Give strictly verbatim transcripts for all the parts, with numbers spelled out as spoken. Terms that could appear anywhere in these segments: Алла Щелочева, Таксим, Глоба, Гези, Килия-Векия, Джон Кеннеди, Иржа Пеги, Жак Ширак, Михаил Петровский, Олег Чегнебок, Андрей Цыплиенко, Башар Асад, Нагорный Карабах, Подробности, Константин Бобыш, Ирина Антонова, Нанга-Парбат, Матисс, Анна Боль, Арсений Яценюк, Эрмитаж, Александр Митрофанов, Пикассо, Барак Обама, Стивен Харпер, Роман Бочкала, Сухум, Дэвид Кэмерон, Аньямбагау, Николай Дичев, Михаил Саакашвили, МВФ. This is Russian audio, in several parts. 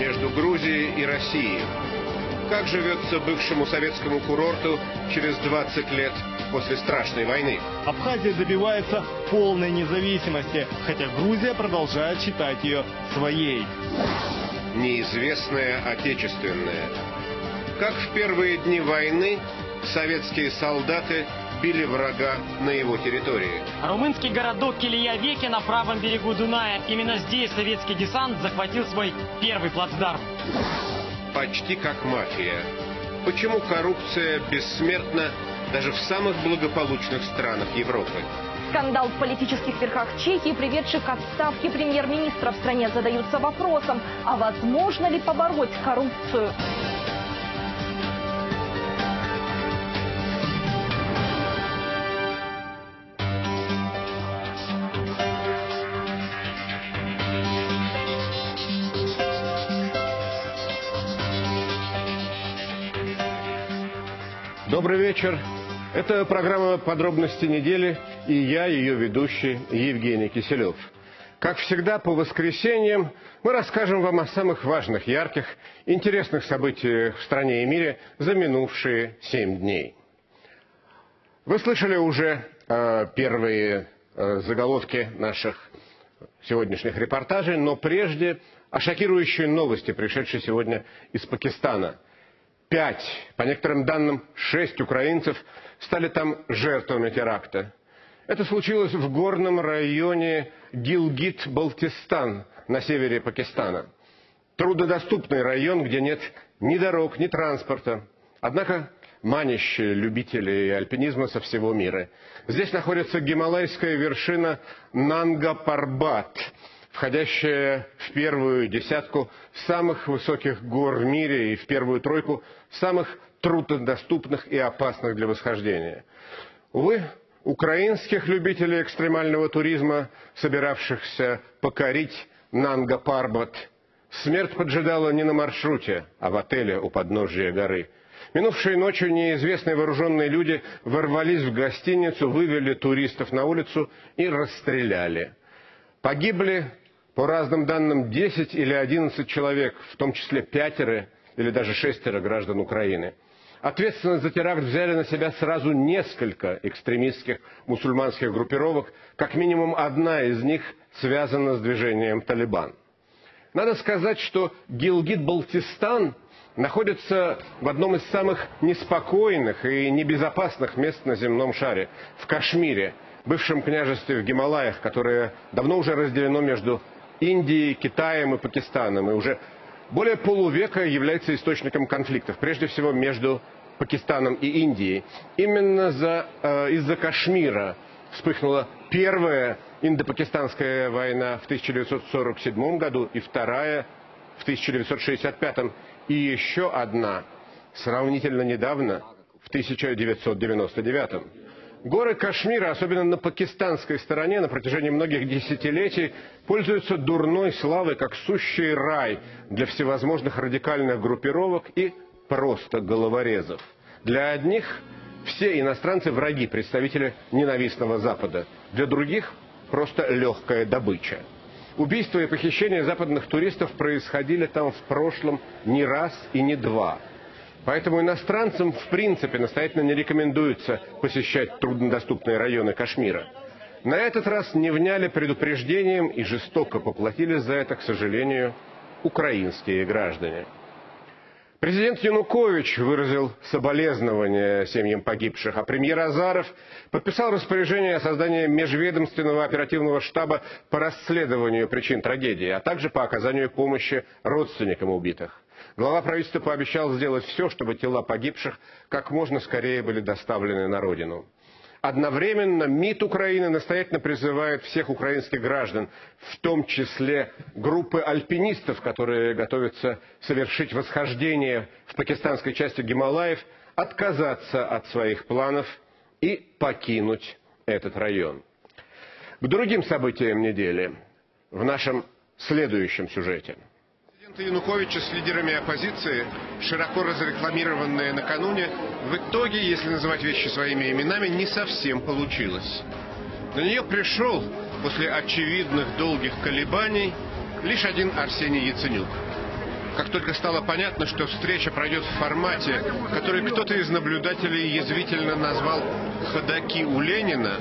между Грузией и Россией. Как живется бывшему советскому курорту через двадцать лет после страшной войны? Абхазия добивается полной независимости, хотя Грузия продолжает считать ее своей. Неизвестное отечественное. Как в первые дни войны советские солдаты били врага на его территории. Румынский городок Килия-Веке на правом берегу Дуная. Именно здесь советский десант захватил свой первый плацдарм. Почти как мафия. Почему коррупция бессмертна даже в самых благополучных странах Европы? Скандал в политических верхах Чехии, приведший к отставке премьер-министра в стране, задаются вопросом, а возможно ли побороть коррупцию? Добрый вечер. Это программа «Подробности недели» и я, ее ведущий, Евгений Киселев. Как всегда, по воскресеньям мы расскажем вам о самых важных, ярких, интересных событиях в стране и мире за минувшие семь дней. Вы слышали уже э, первые э, заголовки наших сегодняшних репортажей, но прежде о шокирующей новости, пришедшей сегодня из Пакистана. Пять, по некоторым данным, шесть украинцев стали там жертвами теракта. Это случилось в горном районе Гилгит-Балтистан на севере Пакистана. Труднодоступный район, где нет ни дорог, ни транспорта. Однако манящие любители альпинизма со всего мира. Здесь находится гималайская вершина Нанга-Парбат, входящая в первую десятку самых высоких гор в мире и в первую тройку самых труднодоступных и опасных для восхождения. Увы, украинских любителей экстремального туризма, собиравшихся покорить Нанга-Парбат, смерть поджидала не на маршруте, а в отеле у подножия горы. Минувшей ночью неизвестные вооруженные люди ворвались в гостиницу, вывели туристов на улицу и расстреляли. Погибли, по разным данным, десять или одиннадцать человек, в том числе пятеро или даже шестеро граждан Украины. Ответственность за теракт взяли на себя сразу несколько экстремистских мусульманских группировок, как минимум одна из них связана с движением «Талибан». Надо сказать, что Гилгит-Балтистан находится в одном из самых неспокойных и небезопасных мест на земном шаре, в Кашмире, бывшем княжестве в Гималаях, которое давно уже разделено между Индией, Китаем и Пакистаном, и уже более полувека является источником конфликтов, прежде всего между Пакистаном и Индией. Именно за, э, из-за Кашмира вспыхнула первая индопакистанская война в тысяча девятьсот сорок седьмом году и вторая в тысяча девятьсот шестьдесят пятом, и еще одна сравнительно недавно в тысяча девятьсот девяносто девятом. Горы Кашмира, особенно на пакистанской стороне, на протяжении многих десятилетий пользуются дурной славой, как сущий рай для всевозможных радикальных группировок и просто головорезов. Для одних все иностранцы враги, представители ненавистного Запада. Для других просто легкая добыча. Убийства и похищения западных туристов происходили там в прошлом не раз и не два. Поэтому иностранцам, в принципе, настоятельно не рекомендуется посещать труднодоступные районы Кашмира. На этот раз не вняли предупреждением и жестоко поплатились за это, к сожалению, украинские граждане. Президент Янукович выразил соболезнования семьям погибших, а премьер Азаров подписал распоряжение о создании межведомственного оперативного штаба по расследованию причин трагедии, а также по оказанию помощи родственникам убитых. Глава правительства пообещал сделать все, чтобы тела погибших как можно скорее были доставлены на родину. Одновременно МИД Украины настоятельно призывает всех украинских граждан, в том числе группы альпинистов, которые готовятся совершить восхождение в пакистанской части Гималаев, отказаться от своих планов и покинуть этот район. К другим событиям недели в нашем следующем сюжете. Януковича с лидерами оппозиции, широко разрекламированная накануне, в итоге, если называть вещи своими именами, не совсем получилось. На нее пришел, после очевидных долгих колебаний, лишь один Арсений Яценюк. как только стало понятно, что встреча пройдет в формате, который кто-то из наблюдателей язвительно назвал «ходаки у Ленина»,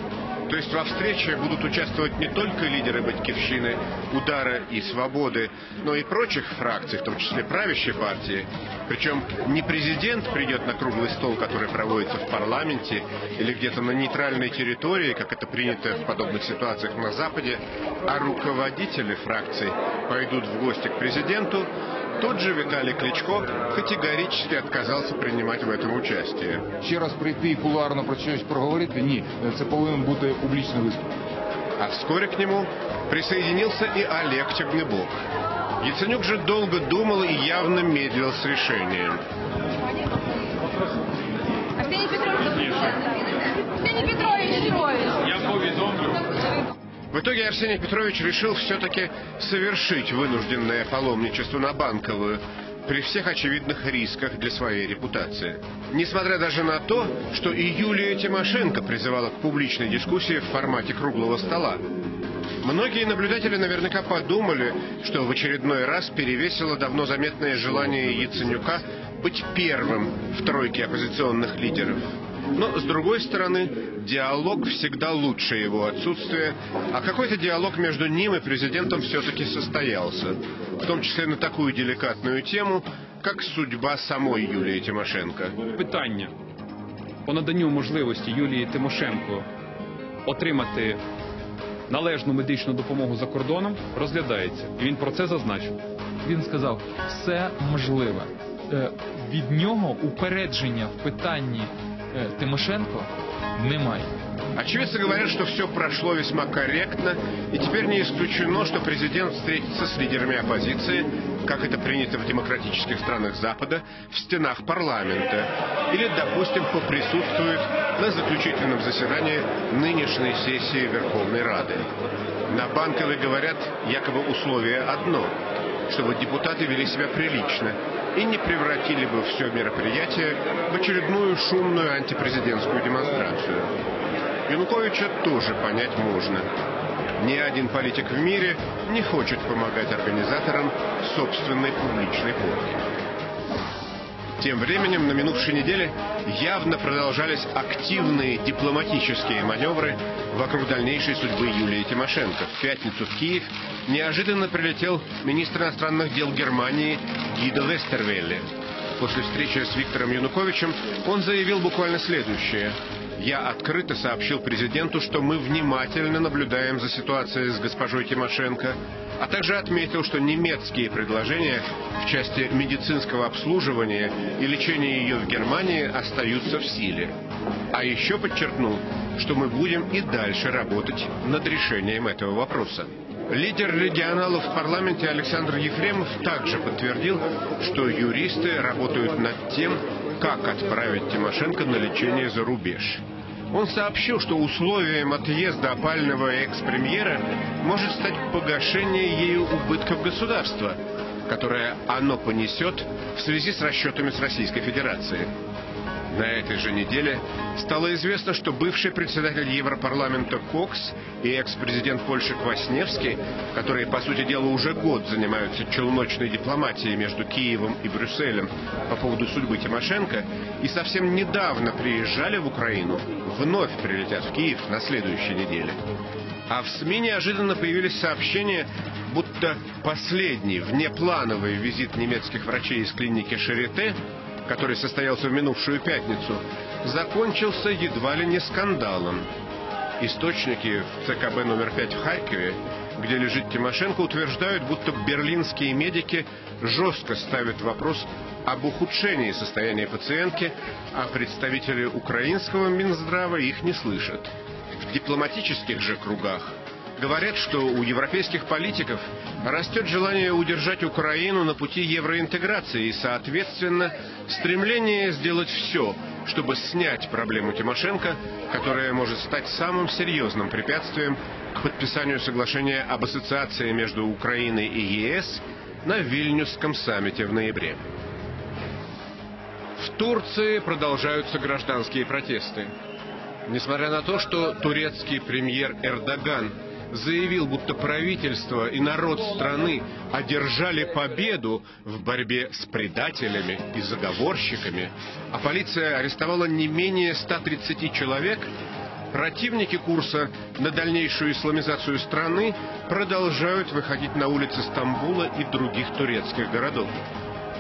то есть во встрече будут участвовать не только лидеры «Батьковщины», «Удара» и «Свободы», но и прочих фракций, в том числе правящей партии. Причем не президент придет на круглый стол, который проводится в парламенте, или где-то на нейтральной территории, как это принято в подобных ситуациях на Западе, а руководители фракций пойдут в гости к президенту. Тут же Виталий Кличко категорически отказался принимать в этом участие. Ще раз прийти и кулуарно про щось проговорити? Ні, це повинен бути публічний виступ. А вскоре к нему присоединился и Олег Чегнебок. Яценюк же долго думал и явно медлил с решением. Арсений Петрович, Арсений Петрович, я повідомлю. В итоге Арсений Петрович решил все-таки совершить вынужденное паломничество на Банковую при всех очевидных рисках для своей репутации. Несмотря даже на то, что и Юлия Тимошенко призывала к публичной дискуссии в формате круглого стола. Многие наблюдатели наверняка подумали, что в очередной раз перевесило давно заметное желание Яценюка быть первым в тройке оппозиционных лидеров. Но, с другой стороны, диалог всегда лучше его отсутствия, а какой-то диалог между ним и президентом все-таки состоялся, в том числе на такую деликатную тему, как судьба самой Юлии Тимошенко. Питання по наданню можливості Юлії Тимошенко отримати належну медичну допомогу за кордоном розглядається. І він про це зазначив. Він сказав, все можливе. Від нього упередження в питанні Тимошенко немає. Очевидцы говорят, что все прошло весьма корректно, и теперь не исключено, что президент встретится с лидерами оппозиции, как это принято в демократических странах Запада, в стенах парламента, или, допустим, поприсутствует на заключительном заседании нынешней сессии Верховной Рады. На Банковой говорят, якобы условие одно – чтобы депутаты вели себя прилично и не превратили бы все мероприятие в очередную шумную антипрезидентскую демонстрацию. Януковича тоже понять можно. Ни один политик в мире не хочет помогать организаторам собственной публичной порки. Тем временем на минувшей неделе явно продолжались активные дипломатические маневры вокруг дальнейшей судьбы Юлии Тимошенко. В пятницу в Киев неожиданно прилетел министр иностранных дел Германии Гидо Вестервелли. После встречи с Виктором Януковичем он заявил буквально следующее. Я открыто сообщил президенту, что мы внимательно наблюдаем за ситуацией с госпожой Тимошенко, а также отметил, что немецкие предложения в части медицинского обслуживания и лечения ее в Германии остаются в силе. А еще подчеркнул, что мы будем и дальше работать над решением этого вопроса. Лидер регионалов в парламенте Александр Ефремов также подтвердил, что юристы работают над тем, как отправить Тимошенко на лечение за рубеж. Он сообщил, что условием отъезда опального экс-премьера может стать погашение ею убытков государства, которое оно понесет в связи с расчетами с Российской Федерацией. На этой же неделе стало известно, что бывший председатель Европарламента Кокс и экс-президент Польши Квасневский, которые, по сути дела, уже год занимаются челночной дипломатией между Киевом и Брюсселем по поводу судьбы Тимошенко, и совсем недавно приезжали в Украину, вновь прилетят в Киев на следующей неделе. А в СМИ неожиданно появились сообщения, будто последний внеплановый визит немецких врачей из клиники Шарите, который состоялся в минувшую пятницу, закончился едва ли не скандалом. Источники в ЦКБ номер пять в Харькове, где лежит Тимошенко, утверждают, будто берлинские медики жестко ставят вопрос об ухудшении состояния пациентки, а представители украинского Минздрава их не слышат. В дипломатических же кругах говорят, что у европейских политиков растет желание удержать Украину на пути евроинтеграции и, соответственно, стремление сделать все, чтобы снять проблему Тимошенко, которая может стать самым серьезным препятствием к подписанию соглашения об ассоциации между Украиной и ЕС на Вильнюсском саммите в ноябре. В Турции продолжаются гражданские протесты. Несмотря на то, что турецкий премьер Эрдоган заявил, будто правительство и народ страны одержали победу в борьбе с предателями и заговорщиками, а полиция арестовала не менее ста тридцати человек, противники курса на дальнейшую исламизацию страны продолжают выходить на улицы Стамбула и других турецких городов.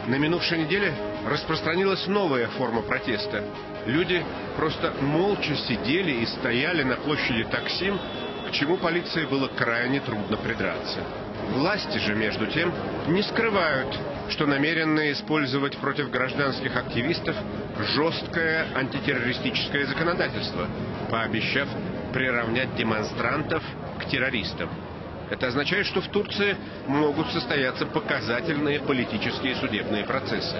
На минувшей неделе распространилась новая форма протеста. Люди просто молча сидели и стояли на площади Таксим, к чему полиции было крайне трудно придраться. Власти же, между тем, не скрывают, что намерены использовать против гражданских активистов жесткое антитеррористическое законодательство, пообещав приравнять демонстрантов к террористам. Это означает, что в Турции могут состояться показательные политические и судебные процессы.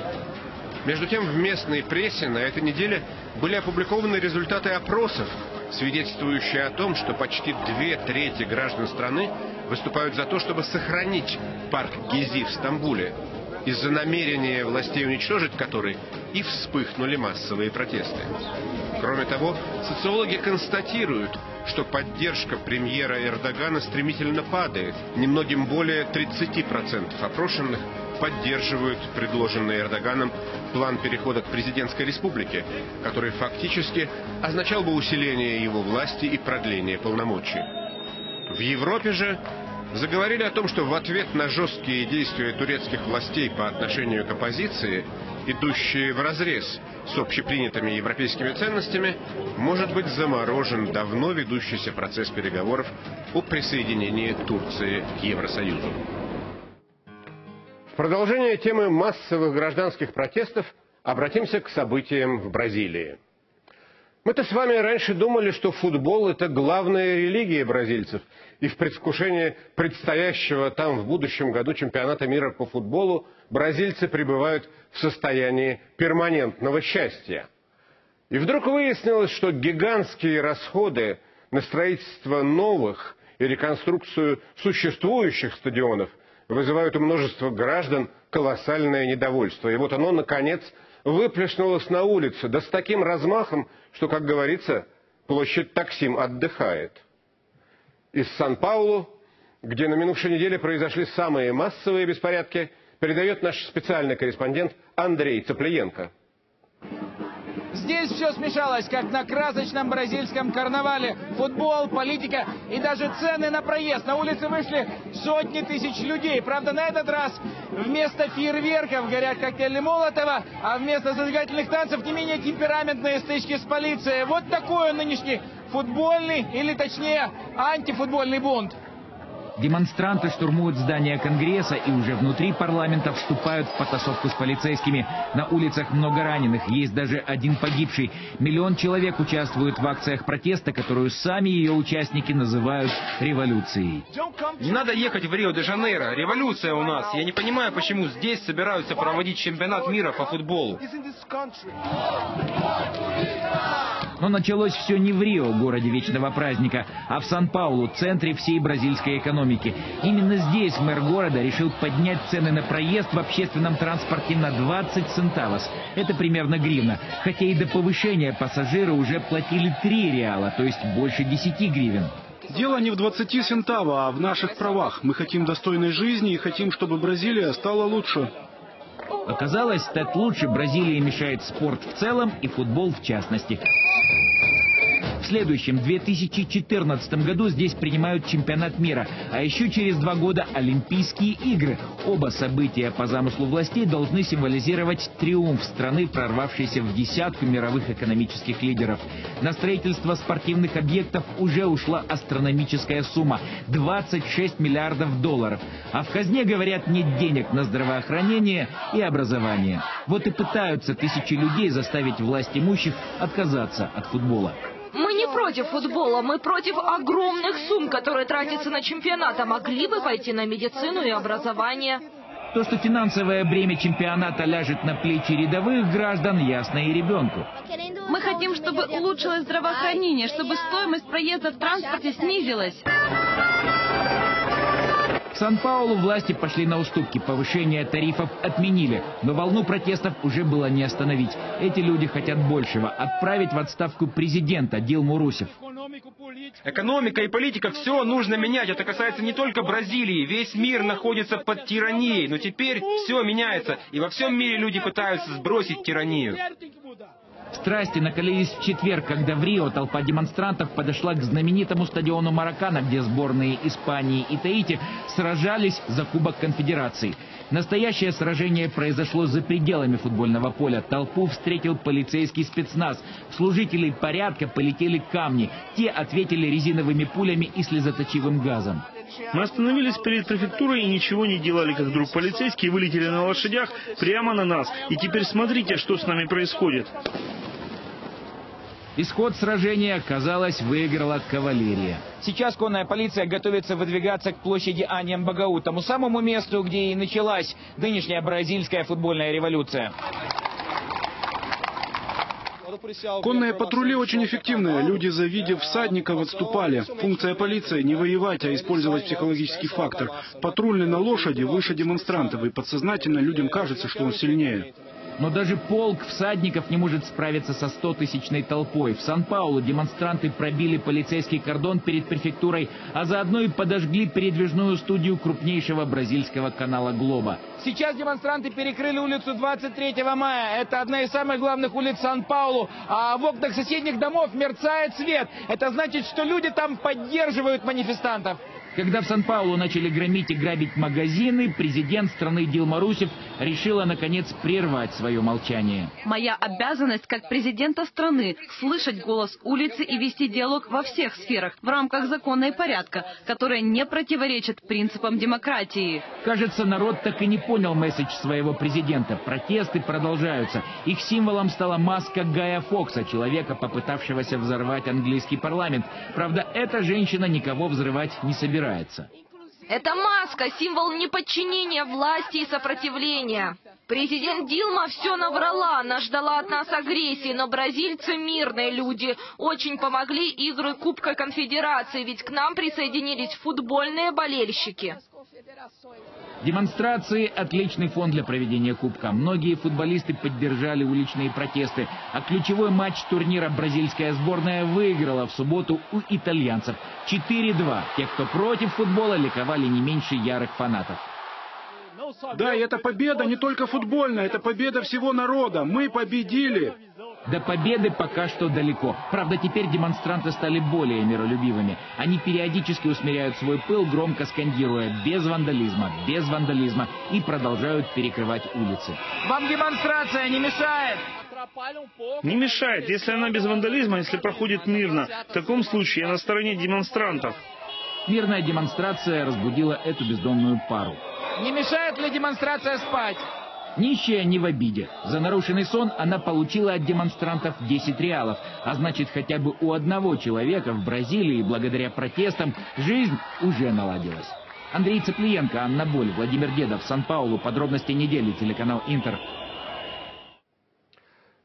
Между тем, в местной прессе на этой неделе были опубликованы результаты опросов, свидетельствующие о том, что почти две трети граждан страны выступают за то, чтобы сохранить парк Гези в Стамбуле, из-за намерения властей уничтожить который и вспыхнули массовые протесты. Кроме того, социологи констатируют, что поддержка премьера Эрдогана стремительно падает. Немногим более тридцати процентов опрошенных поддерживают предложенный Эрдоганом план перехода к президентской республике, который фактически означал бы усиление его власти и продление полномочий. В Европе же заговорили о том, что в ответ на жесткие действия турецких властей по отношению к оппозиции, идущие вразрез с общепринятыми европейскими ценностями, может быть заморожен давно ведущийся процесс переговоров о присоединении Турции к Евросоюзу. В продолжение темы массовых гражданских протестов обратимся к событиям в Бразилии. Мы-то с вами раньше думали, что футбол – это главная религия бразильцев, и в предвкушении предстоящего там в будущем году чемпионата мира по футболу бразильцы пребывают в состоянии перманентного счастья. И вдруг выяснилось, что гигантские расходы на строительство новых и реконструкцию существующих стадионов вызывают у множества граждан колоссальное недовольство. И вот оно, наконец, выплеснулось на улицу, да с таким размахом, что, как говорится, площадь Таксим отдыхает. Из Сан-Паулу, где на минувшей неделе произошли самые массовые беспорядки, передает наш специальный корреспондент Андрей Цыплиенко. Здесь все смешалось, как на красочном бразильском карнавале. Футбол, политика и даже цены на проезд. На улицы вышли сотни тысяч людей. Правда, на этот раз вместо фейерверков горят коктейли Молотова, а вместо зажигательных танцев не менее темпераментные стычки с полицией. Вот такой он нынешний футбольный, или точнее антифутбольный бунт. Демонстранты штурмуют здание Конгресса и уже внутри парламента вступают в потасовку с полицейскими. На улицах много раненых, есть даже один погибший. Миллион человек участвуют в акциях протеста, которую сами ее участники называют революцией. Не надо ехать в Рио-де-Жанейро, революция у нас. Я не понимаю, почему здесь собираются проводить чемпионат мира по футболу. Но началось все не в Рио, городе вечного праздника, а в Сан-Паулу, центре всей бразильской экономики. Именно здесь мэр города решил поднять цены на проезд в общественном транспорте на двадцать центавос. Это примерно гривна. Хотя и до повышения пассажиры уже платили три реала, то есть больше десяти гривен. Дело не в двадцати центаво, а в наших правах. Мы хотим достойной жизни и хотим, чтобы Бразилия стала лучше. Оказалось, стать лучше Бразилии мешает спорт в целом и футбол в частности. В следующем, две тысячи четырнадцатом году, здесь принимают чемпионат мира. А еще через два года Олимпийские игры. Оба события по замыслу властей должны символизировать триумф страны, прорвавшейся в десятку мировых экономических лидеров. На строительство спортивных объектов уже ушла астрономическая сумма – двадцать шесть миллиардов долларов. А в казне, говорят, нет денег на здравоохранение и образование. Вот и пытаются тысячи людей заставить власть имущих отказаться от футбола. Мы не против футбола, мы против огромных сумм, которые тратятся на чемпионат, а могли бы пойти на медицину и образование. То, что финансовое бремя чемпионата ляжет на плечи рядовых граждан, ясно и ребенку. Мы хотим, чтобы улучшилось здравоохранение, чтобы стоимость проезда в транспорте снизилась. В Сан-Паулу власти пошли на уступки, повышение тарифов отменили, но волну протестов уже было не остановить. Эти люди хотят большего – отправить в отставку президента Дилму Русеф. Экономика и политика, все нужно менять. Это касается не только Бразилии. Весь мир находится под тиранией. Но теперь все меняется. И во всем мире люди пытаются сбросить тиранию. Страсти накалились в четверг, когда в Рио толпа демонстрантов подошла к знаменитому стадиону Маракана, где сборные Испании и Таити сражались за Кубок Конфедерации. Настоящее сражение произошло за пределами футбольного поля. Толпу встретил полицейский спецназ. В служителей порядка полетели камни. Те ответили резиновыми пулями и слезоточивым газом. Мы остановились перед префектурой и ничего не делали, как вдруг полицейские вылетели на лошадях прямо на нас. И теперь смотрите, что с нами происходит. Исход сражения, казалось, выиграла кавалерия. Сейчас конная полиция готовится выдвигаться к площади Аньямбагау, тому самому месту, где и началась нынешняя бразильская футбольная революция. Конные патрули очень эффективные. Люди, завидев всадников, отступали. Функция полиции – не воевать, а использовать психологический фактор. Патрульный на лошади выше демонстрантов, и подсознательно людям кажется, что он сильнее. Но даже полк всадников не может справиться со стотысячной толпой. В Сан-Паулу демонстранты пробили полицейский кордон перед префектурой, а заодно и подожгли передвижную студию крупнейшего бразильского канала «Глоба». Сейчас демонстранты перекрыли улицу двадцать третьего мая. Это одна из самых главных улиц Сан-Паулу. А в окнах соседних домов мерцает свет. Это значит, что люди там поддерживают манифестантов. Когда в Сан-Паулу начали громить и грабить магазины, президент страны Дилма Русеф решила, наконец, прервать свое молчание. Моя обязанность как президента страны – слышать голос улицы и вести диалог во всех сферах, в рамках закона и порядка, которые не противоречат принципам демократии. Кажется, народ так и не понял месседж своего президента. Протесты продолжаются. Их символом стала маска Гая Фокса, человека, попытавшегося взорвать английский парламент. Правда, эта женщина никого взрывать не собирается. Эта маска – символ неподчинения власти и сопротивления. Президент Дилма все наврала, она ждала от нас агрессии, но бразильцы – мирные люди. Очень помогли игры Кубка Конфедерации, ведь к нам присоединились футбольные болельщики. Демонстрации – отличный фон для проведения Кубка. Многие футболисты поддержали уличные протесты. А ключевой матч турнира бразильская сборная выиграла в субботу у итальянцев четыре-два. Те, кто против футбола, ликовали не меньше ярых фанатов. Да, и эта победа не только футбольная, это победа всего народа. Мы победили! До победы пока что далеко. Правда, теперь демонстранты стали более миролюбивыми. Они периодически усмиряют свой пыл, громко скандируя «без вандализма, без вандализма» и продолжают перекрывать улицы. Вам демонстрация не мешает? Не мешает, если она без вандализма, если проходит мирно. В таком случае я на стороне демонстрантов. Мирная демонстрация разбудила эту бездомную пару. Не мешает ли демонстрация спать? Нищая не в обиде. За нарушенный сон она получила от демонстрантов десять реалов. А значит, хотя бы у одного человека в Бразилии, благодаря протестам, жизнь уже наладилась. Андрей Цыплиенко, Анна Боль, Владимир Дедов, Сан-Паулу. Подробности недели, телеканал «Интер».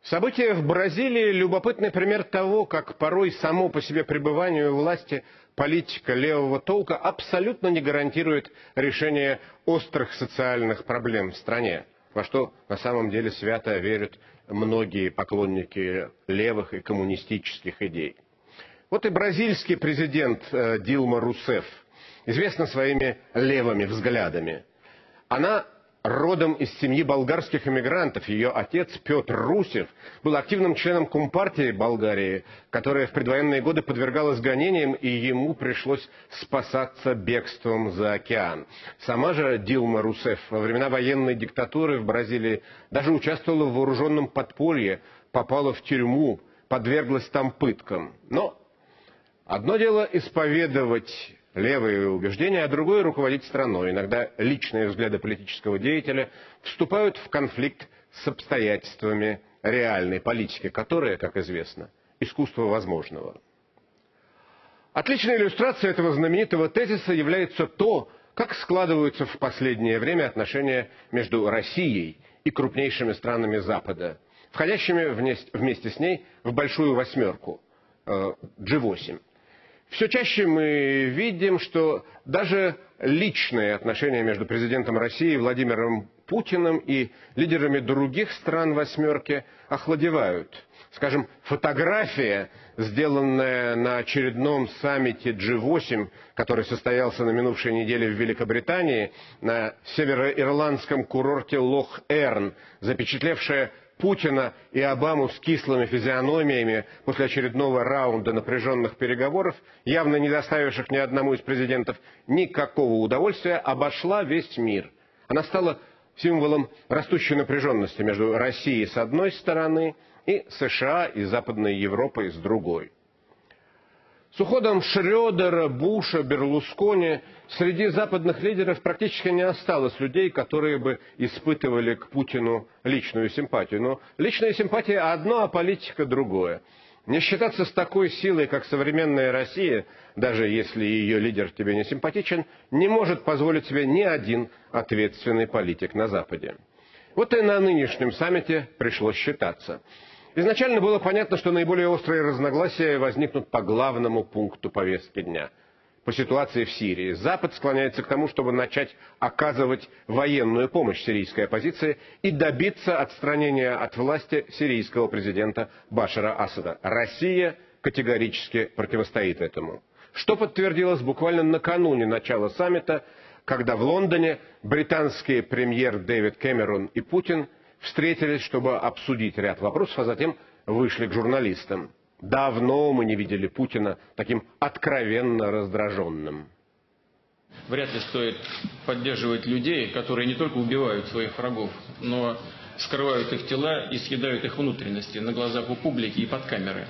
События в Бразилии – любопытный пример того, как порой само по себе пребывание у власти политика левого толка абсолютно не гарантирует решение острых социальных проблем в стране. Во что на самом деле свято верят многие поклонники левых и коммунистических идей. Вот и бразильский президент Дилма Русеф известна своими левыми взглядами. Она родом из семьи болгарских эмигрантов. Ее отец Петр Русев был активным членом Компартии Болгарии, которая в предвоенные годы подвергалась гонениям, и ему пришлось спасаться бегством за океан. Сама же Дилма Русеф во времена военной диктатуры в Бразилии даже участвовала в вооруженном подполье, попала в тюрьму, подверглась там пыткам. Но одно дело исповедовать левые убеждения, а другое – руководить страной. Иногда личные взгляды политического деятеля вступают в конфликт с обстоятельствами реальной политики, которая, как известно, искусство возможного. Отличной иллюстрацией этого знаменитого тезиса является то, как складываются в последнее время отношения между Россией и крупнейшими странами Запада, входящими вместе с ней в большую восьмерку джи восемь. Все чаще мы видим, что даже личные отношения между президентом России Владимиром Путиным и лидерами других стран «восьмерки» охладевают. Скажем, фотография, сделанная на очередном саммите джи восемь, который состоялся на минувшей неделе в Великобритании, на североирландском курорте Лох-Эрн, запечатлевшая Путина и Обаму с кислыми физиономиями после очередного раунда напряженных переговоров, явно не доставивших ни одному из президентов никакого удовольствия, обошла весь мир. Она стала символом растущей напряженности между Россией с одной стороны и США и Западной Европой с другой. С уходом Шрёдера, Буша, Берлускони среди западных лидеров практически не осталось людей, которые бы испытывали к Путину личную симпатию. Но личная симпатия одно, а политика другое. Не считаться с такой силой, как современная Россия, даже если ее лидер тебе не симпатичен, не может позволить себе ни один ответственный политик на Западе. Вот и на нынешнем саммите пришлось считаться. Изначально было понятно, что наиболее острые разногласия возникнут по главному пункту повестки дня. По ситуации в Сирии. Запад склоняется к тому, чтобы начать оказывать военную помощь сирийской оппозиции и добиться отстранения от власти сирийского президента Башара Асада. Россия категорически противостоит этому. Что подтвердилось буквально накануне начала саммита, когда в Лондоне британский премьер Дэвид Кэмерон и Путин встретились, чтобы обсудить ряд вопросов, а затем вышли к журналистам. Давно мы не видели Путина таким откровенно раздраженным. Вряд ли стоит поддерживать людей, которые не только убивают своих врагов, но скрывают их тела и съедают их внутренности на глазах у публики и под камеры.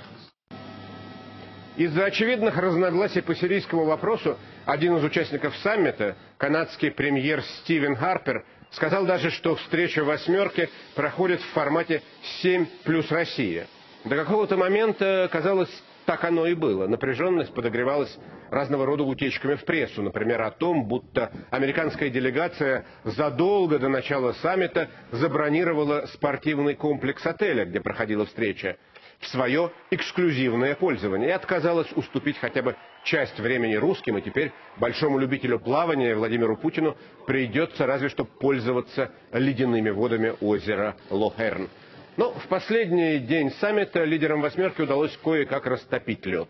Из-за очевидных разногласий по сирийскому вопросу один из участников саммита, канадский премьер Стивен Харпер, сказал даже, что встреча «восьмерки» проходит в формате «семь плюс Россия». До какого-то момента, казалось, так оно и было. Напряженность подогревалась разного рода утечками в прессу. Например, о том, будто американская делегация задолго до начала саммита забронировала спортивный комплекс отеля, где проходила встреча, в свое эксклюзивное пользование и отказалась уступить хотя бы часть времени русским, и теперь большому любителю плавания Владимиру Путину придется разве что пользоваться ледяными водами озера Лох-Эрн. Но в последний день саммита лидерам «восьмерки» удалось кое-как растопить лед.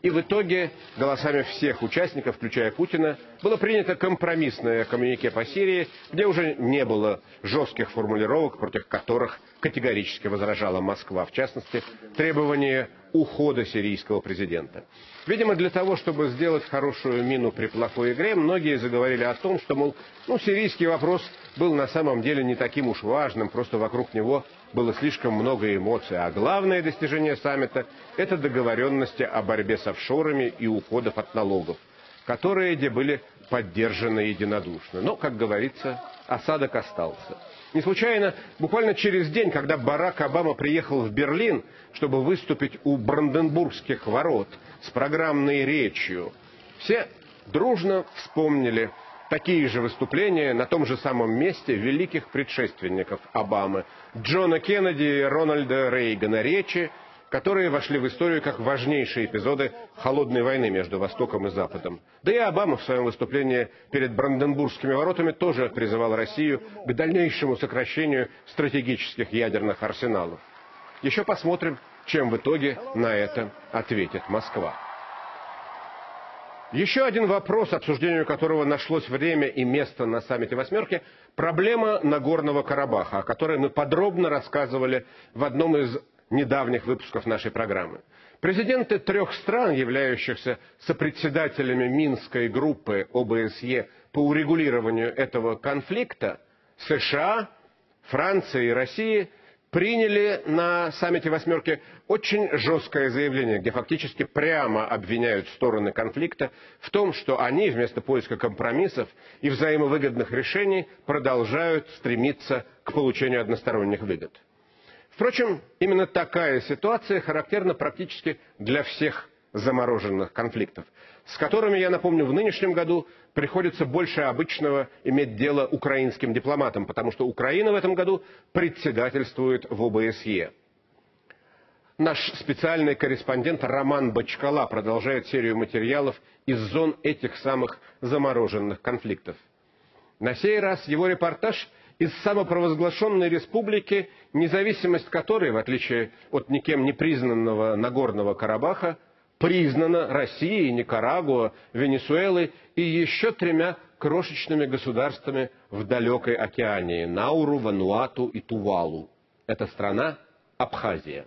И в итоге голосами всех участников, включая Путина, было принято компромиссное коммюнике по Сирии, где уже не было жестких формулировок, против которых категорически возражала Москва, в частности, требование ухода сирийского президента. Видимо, для того, чтобы сделать хорошую мину при плохой игре, многие заговорили о том, что, мол, ну, сирийский вопрос был на самом деле не таким уж важным, просто вокруг него было слишком много эмоций. А главное достижение саммита – это договоренности о борьбе с офшорами и уходов от налогов, которые были поддержаны единодушно. Но, как говорится, осадок остался. Не случайно, буквально через день, когда Барак Обама приехал в Берлин, чтобы выступить у Бранденбургских ворот с программной речью, все дружно вспомнили такие же выступления на том же самом месте великих предшественников Обамы, Джона Кеннеди и Рональда Рейгана, речи, которые вошли в историю как важнейшие эпизоды холодной войны между Востоком и Западом. Да и Обама в своем выступлении перед Бранденбургскими воротами тоже призывал Россию к дальнейшему сокращению стратегических ядерных арсеналов. Еще посмотрим, чем в итоге на это ответит Москва. Еще один вопрос, обсуждению которого нашлось время и место на саммите «восьмерки», проблема Нагорного Карабаха, о которой мы подробно рассказывали в одном из недавних выпусков нашей программы. Президенты трех стран, являющихся сопредседателями Минской группы ОБСЕ по урегулированию этого конфликта, США, Франции и России, приняли на саммите «восьмерки» очень жесткое заявление, где фактически прямо обвиняют стороны конфликта в том, что они вместо поиска компромиссов и взаимовыгодных решений продолжают стремиться к получению односторонних выгод. Впрочем, именно такая ситуация характерна практически для всех замороженных конфликтов, с которыми, я напомню, в нынешнем году приходится больше обычного иметь дело украинским дипломатам, потому что Украина в этом году председательствует в ОБСЕ. Наш специальный корреспондент Роман Бочкала продолжает серию материалов из зон этих самых замороженных конфликтов. На сей раз его репортаж из самопровозглашенной республики, независимость которой, в отличие от никем не признанного Нагорного Карабаха, признана Россией, Никарагуа, Венесуэлой и еще тремя крошечными государствами в далекой океании – Науру, Вануату и Тувалу. Это страна Абхазия.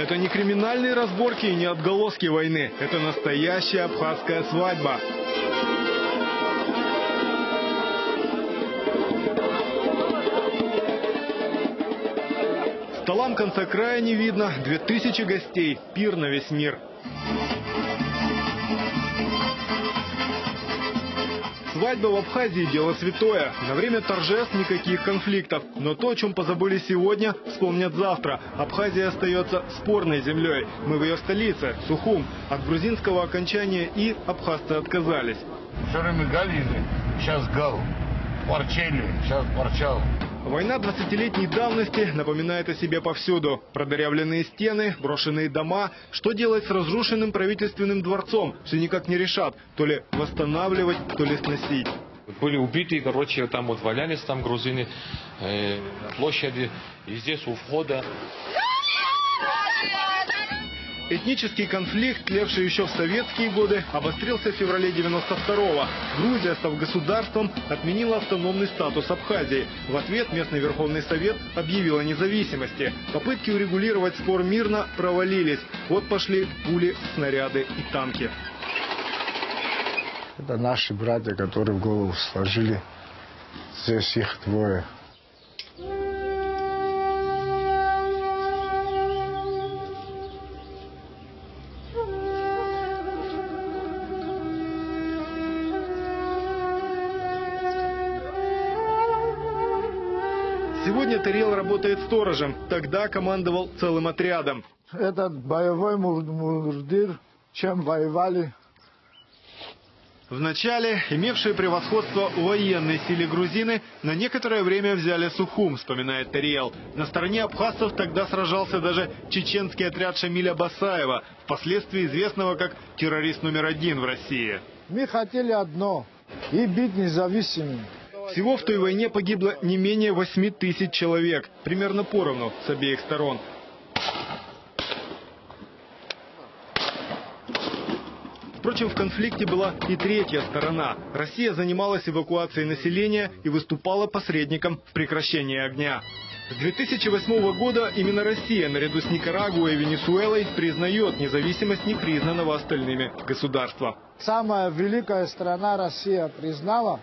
Это не криминальные разборки и не отголоски войны. Это настоящая абхазская свадьба. Столам конца края не видно. Две тысячи гостей. Пир на весь мир. Свадьба в Абхазии – дело святое. На время торжеств никаких конфликтов. Но то, о чем позабыли сегодня, вспомнят завтра. Абхазия остается спорной землей. Мы в ее столице, Сухум. От грузинского окончания «и» абхазцы отказались. Все время галины, сейчас гал. Парчели, сейчас парчал. Война двадцатилетней давности напоминает о себе повсюду. Продырявленные стены, брошенные дома. Что делать с разрушенным правительственным дворцом? Все никак не решат. То ли восстанавливать, то ли сносить. Были убиты, короче, там вот валялись там грузины, э, площади, и здесь у входа. Этнический конфликт, тлевший еще в советские годы, обострился в феврале девяносто второго. Грузия, став государством, отменила автономный статус Абхазии. В ответ местный Верховный Совет объявил о независимости. Попытки урегулировать спор мирно провалились. Вот пошли пули, снаряды и танки. Это наши братья, которые в голову сложили. Здесь их двое. Сегодня Тарел работает сторожем, тогда командовал целым отрядом. Этот боевой мундир, чем воевали? Вначале имевшие превосходство военной силе грузины на некоторое время взяли Сухум, вспоминает Тарел. На стороне абхазцев тогда сражался даже чеченский отряд Шамиля Басаева, впоследствии известного как террорист номер один в России. Мы хотели одно – и быть независимыми. Всего в той войне погибло не менее восьми тысяч человек, примерно поровну с обеих сторон. Впрочем, в конфликте была и третья сторона. Россия занималась эвакуацией населения и выступала посредником в прекращении огня. С две тысячи восьмого года именно Россия, наряду с Никарагуа и Венесуэлой, признает независимость непризнанного остальными государства. Самая великая страна Россия признала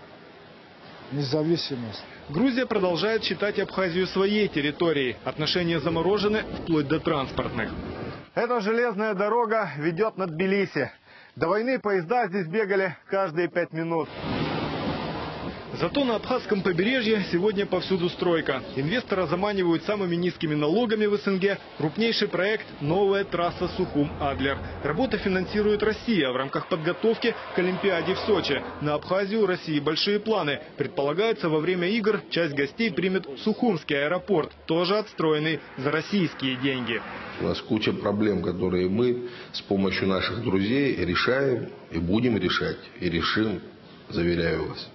независимость. Грузия продолжает считать Абхазию своей территорией. Отношения заморожены вплоть до транспортных. Эта железная дорога ведет на Тбилиси. До войны поезда здесь бегали каждые пять минут. Зато на абхазском побережье сегодня повсюду стройка. Инвестора заманивают самыми низкими налогами в СНГ. Крупнейший проект – новая трасса Сухум-Адлер. Работу финансирует Россия в рамках подготовки к Олимпиаде в Сочи. На Абхазию России большие планы. Предполагается, во время игр часть гостей примет Сухумский аэропорт, тоже отстроенный за российские деньги. У нас куча проблем, которые мы с помощью наших друзей решаем и будем решать, и решим, заверяю вас.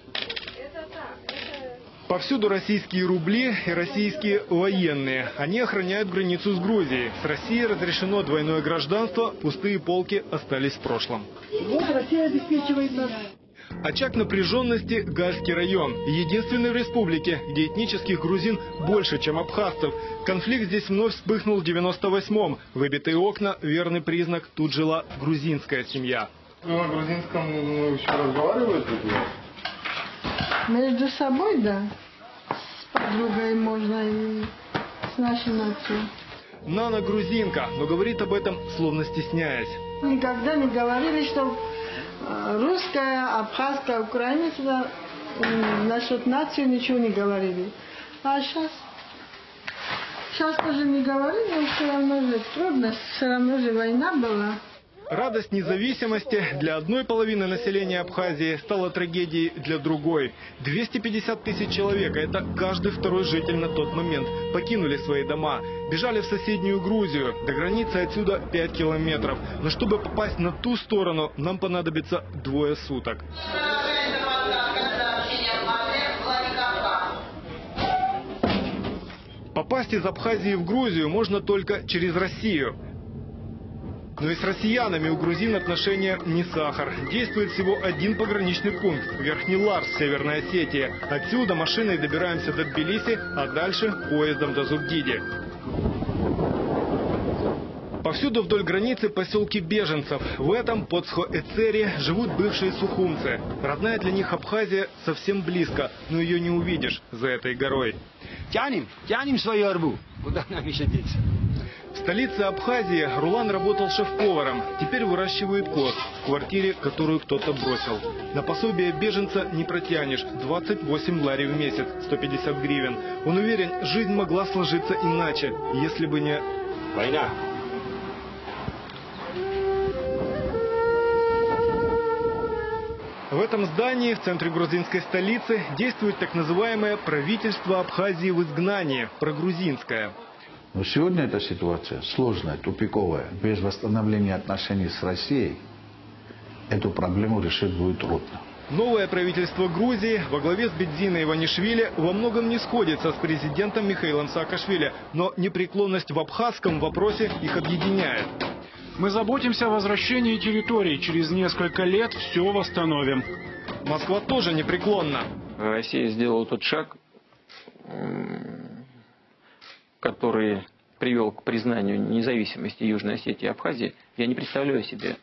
Повсюду российские рубли и российские военные. Они охраняют границу с Грузией. С Россией разрешено двойное гражданство, пустые полки остались в прошлом. Вот Россия обеспечивает нас. Очаг напряженности – Гальский район. Единственный в республике, где этнических грузин больше, чем абхазцев. Конфликт здесь вновь вспыхнул в девяносто восьмом. Выбитые окна – верный признак, тут жила грузинская семья. На грузинском вообще разговаривают? Между собой, да. С подругой можно и с нашим отцом. Нана грузинка, но говорит об этом, словно стесняясь. Никогда не говорили, что русская, абхазская, украинец, насчет нации ничего не говорили. А сейчас? Сейчас тоже не говорили, но все равно же трудно, все равно же война была. Радость независимости для одной половины населения Абхазии стала трагедией для другой. двести пятьдесят тысяч человек, а это каждый второй житель на тот момент, покинули свои дома, бежали в соседнюю Грузию. До границы отсюда пять километров. Но чтобы попасть на ту сторону, нам понадобится двое суток. Попасть из Абхазии в Грузию можно только через Россию. Но и с россиянами у грузин отношения не сахар. Действует всего один пограничный пункт – Верхний Ларс, Северная Осетия. Отсюда машиной добираемся до Тбилиси, а дальше поездом до Зубдиди. Повсюду вдоль границы поселки беженцев. В этом Подсхо-Эцере живут бывшие сухумцы. Родная для них Абхазия совсем близко, но ее не увидишь за этой горой. Тянем, тянем свою арбу. Куда нам еще деться? В столице Абхазии Рулан работал шеф-поваром. Теперь выращивает коз в квартире, которую кто-то бросил. На пособие беженца не протянешь. двадцать восемь лари в месяц, сто пятьдесят гривен. Он уверен, жизнь могла сложиться иначе, если бы не... война. В этом здании, в центре грузинской столицы, действует так называемое правительство Абхазии в изгнании, прогрузинское. Но сегодня эта ситуация сложная, тупиковая. Без восстановления отношений с Россией эту проблему решить будет трудно. Новое правительство Грузии во главе с Бедзиной Иванишвили во многом не сходится с президентом Михаилом Саакашвили. Но непреклонность в абхазском вопросе их объединяет. Мы заботимся о возвращении территории. Через несколько лет все восстановим. Москва тоже непреклонна. Россия сделала тот шаг, который привел к признанию независимости Южной Осетии и Абхазии, я не представляю себе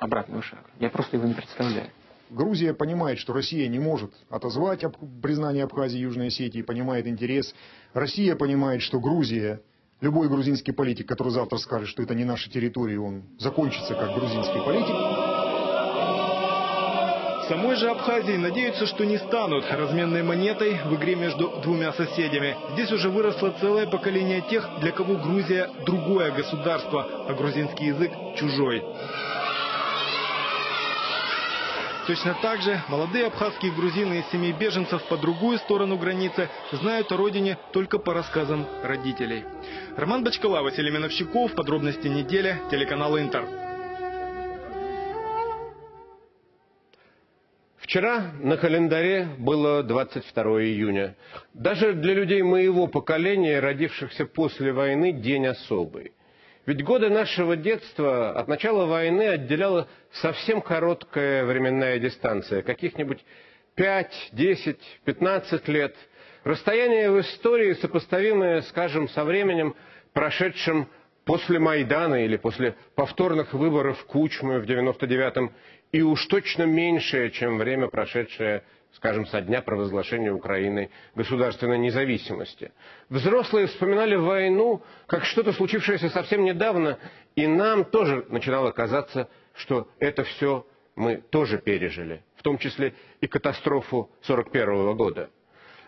обратного шага. Я просто его не представляю. Грузия понимает, что Россия не может отозвать признание Абхазии и Южной Осетии, понимает интерес. Россия понимает, что Грузия, любой грузинский политик, который завтра скажет, что это не наша территория, он закончится как грузинский политик. Самой же Абхазии надеются, что не станут разменной монетой в игре между двумя соседями. Здесь уже выросло целое поколение тех, для кого Грузия – другое государство, а грузинский язык – чужой. Точно так же молодые абхазские грузины из семей беженцев по другую сторону границы знают о родине только по рассказам родителей. Роман Бочкала, Василий Миновщиков. Подробности недели. Телеканал «Интер». Вчера на календаре было двадцать второе июня. Даже для людей моего поколения, родившихся после войны, день особый. Ведь годы нашего детства от начала войны отделяла совсем короткая временная дистанция. Каких-нибудь пять, десять, пятнадцать лет. Расстояние в истории, сопоставимое, скажем, со временем, прошедшим после Майдана или после повторных выборов Кучмы в девяносто девятом. И уж точно меньшее, чем время, прошедшее, скажем, со дня провозглашения Украины государственной независимости. Взрослые вспоминали войну как что-то случившееся совсем недавно, и нам тоже начинало казаться, что это все мы тоже пережили, в том числе и катастрофу сорок первого года.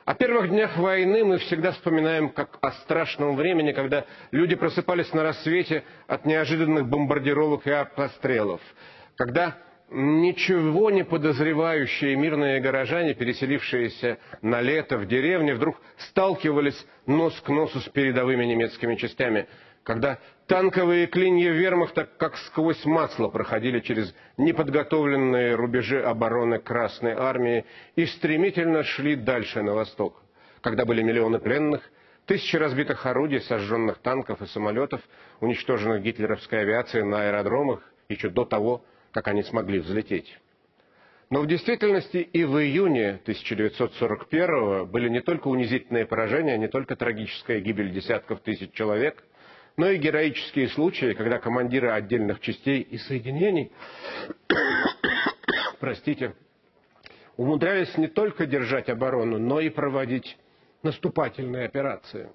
О первых днях войны мы всегда вспоминаем как о страшном времени, когда люди просыпались на рассвете от неожиданных бомбардировок и обстрелов, когда ничего не подозревающие мирные горожане, переселившиеся на лето в деревне, вдруг сталкивались нос к носу с передовыми немецкими частями, когда танковые клинья вермахта как сквозь масло проходили через неподготовленные рубежи обороны Красной Армии и стремительно шли дальше на восток, когда были миллионы пленных, тысячи разбитых орудий, сожженных танков и самолетов, уничтоженных гитлеровской авиацией на аэродромах еще до того, как они смогли взлететь. Но в действительности и в июне тысяча девятьсот сорок первого были не только унизительные поражения, не только трагическая гибель десятков тысяч человек, но и героические случаи, когда командиры отдельных частей и соединений, простите, умудрялись не только держать оборону, но и проводить наступательные операции.